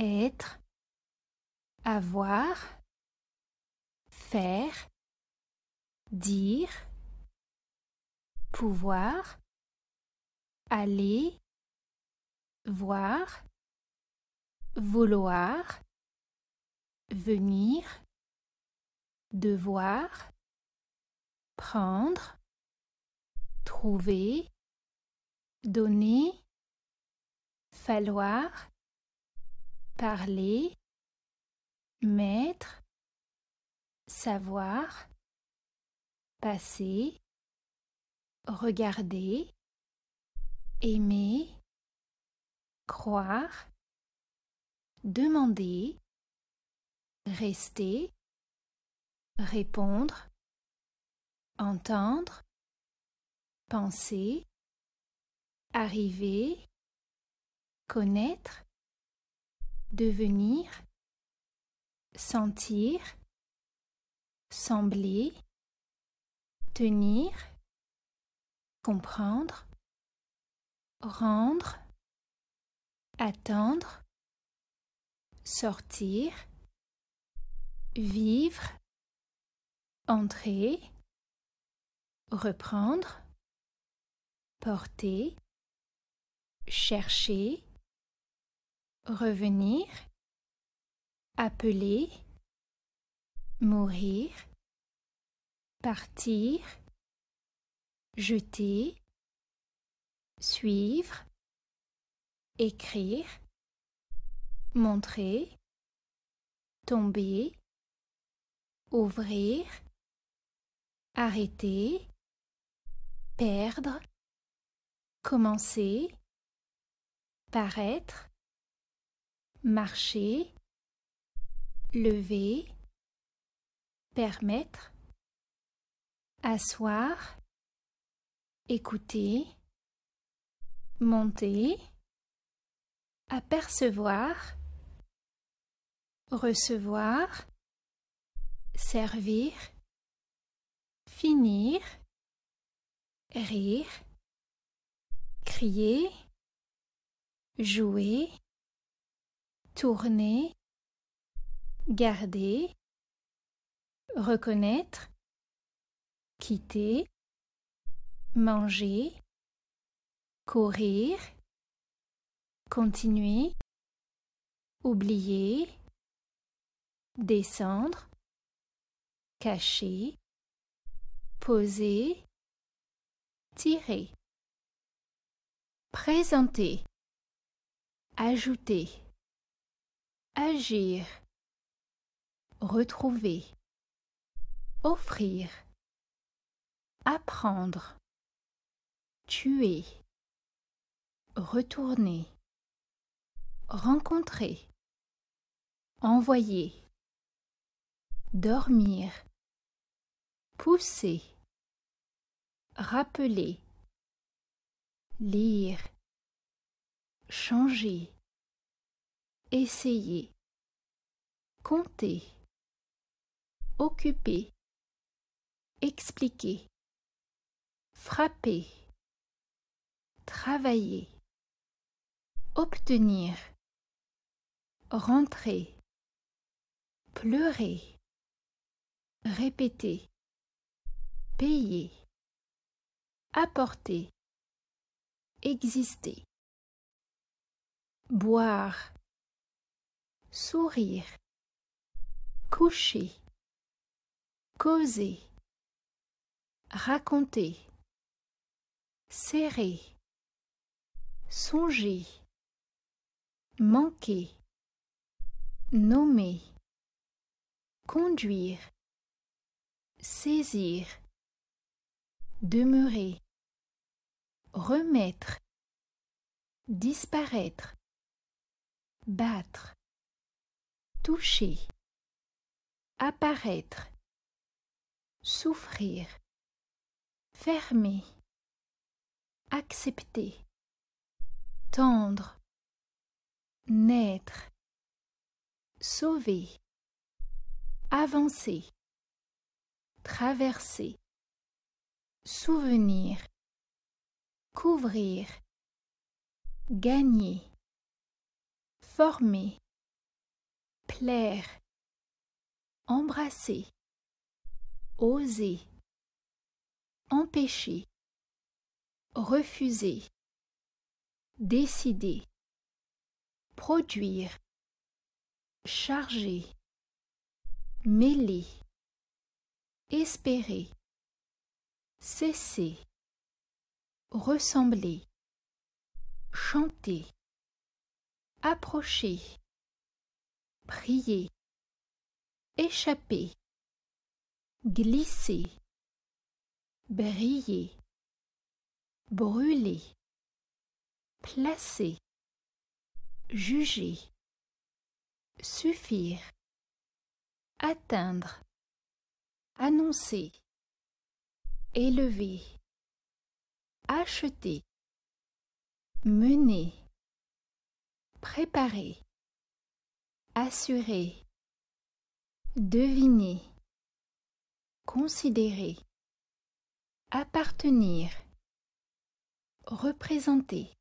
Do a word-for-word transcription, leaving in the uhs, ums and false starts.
être, avoir, faire, dire, pouvoir, aller, voir, vouloir, venir, devoir, prendre, trouver, donner, falloir, parler, mettre, savoir, passer, regarder, aimer, croire, demander, rester, répondre, entendre, penser, arriver, connaître, devenir, sentir, sembler, tenir, comprendre, rendre, attendre, sortir, vivre, entrer, reprendre, porter, chercher, revenir, appeler, mourir, partir, jeter, suivre, écrire, montrer, tomber, ouvrir, arrêter, perdre, commencer, paraître, marcher, lever, permettre, asseoir, écouter, monter, apercevoir, recevoir, servir, finir, rire, crier, jouer, tourner, garder, reconnaître, quitter, manger, courir, continuer, oublier, descendre, cacher, poser, tirer, présenter, ajouter, agir, retrouver, offrir, apprendre, tuer, retourner, rencontrer, envoyer, dormir, pousser, rappeler, lire, changer, essayer, compter, occuper, expliquer, frapper, travailler, obtenir, rentrer, pleurer, répéter, payer, apporter, exister, boire, sourire, coucher, causer, raconter, serrer, songer, manquer, nommer, conduire, saisir, demeurer, remettre, disparaître, battre, toucher, apparaître, souffrir, fermer, accepter, tendre, naître, sauver, avancer, traverser, souvenir, couvrir, gagner, former, plaire, embrasser, oser, empêcher, refuser, décider, produire, charger, mêler, espérer, cesser, ressembler, chanter, approcher, prier, échapper, glisser, briller, brûler, placer, juger, suffire, atteindre, annoncer, élever, acheter, mener, préparer, assurer, deviner, considérer, appartenir, représenter,